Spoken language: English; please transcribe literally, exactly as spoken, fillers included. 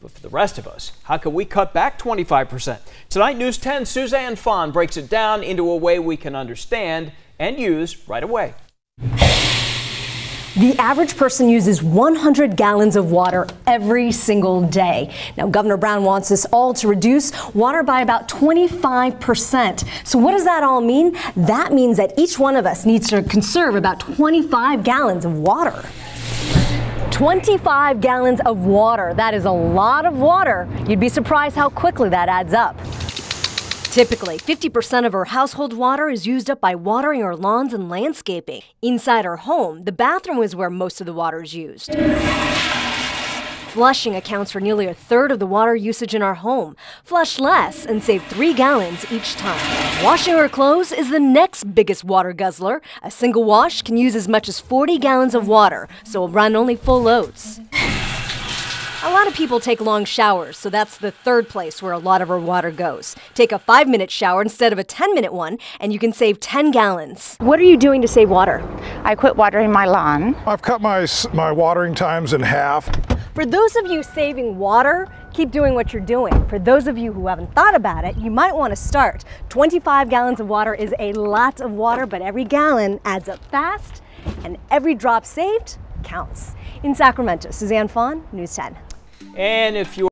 But for the rest of us, how can we cut back twenty-five percent? Tonight, News ten Suzanne Phan breaks it down into a way we can understand and use right away. The average person uses one hundred gallons of water every single day. Now, Governor Brown wants us all to reduce water by about twenty-five percent. So what does that all mean? That means that each one of us needs to conserve about twenty-five gallons of water. twenty-five gallons of water. That is a lot of water. You'd be surprised how quickly that adds up. Typically, fifty percent of our household water is used up by watering our lawns and landscaping. Inside our home, the bathroom is where most of the water is used. Flushing accounts for nearly a third of the water usage in our home. Flush less and save three gallons each time. Washing our clothes is the next biggest water guzzler. A single wash can use as much as forty gallons of water, so we'll run only full loads. A lot of people take long showers, so that's the third place where a lot of our water goes. Take a five minute shower instead of a ten minute one, and you can save ten gallons. What are you doing to save water? I quit watering my lawn. I've cut my, my watering times in half. For those of you saving water, keep doing what you're doing. For those of you who haven't thought about it, you might want to start. twenty-five gallons of water is a lot of water, but every gallon adds up fast, and every drop saved counts. In Sacramento, Suzanne Phan, News ten. And if you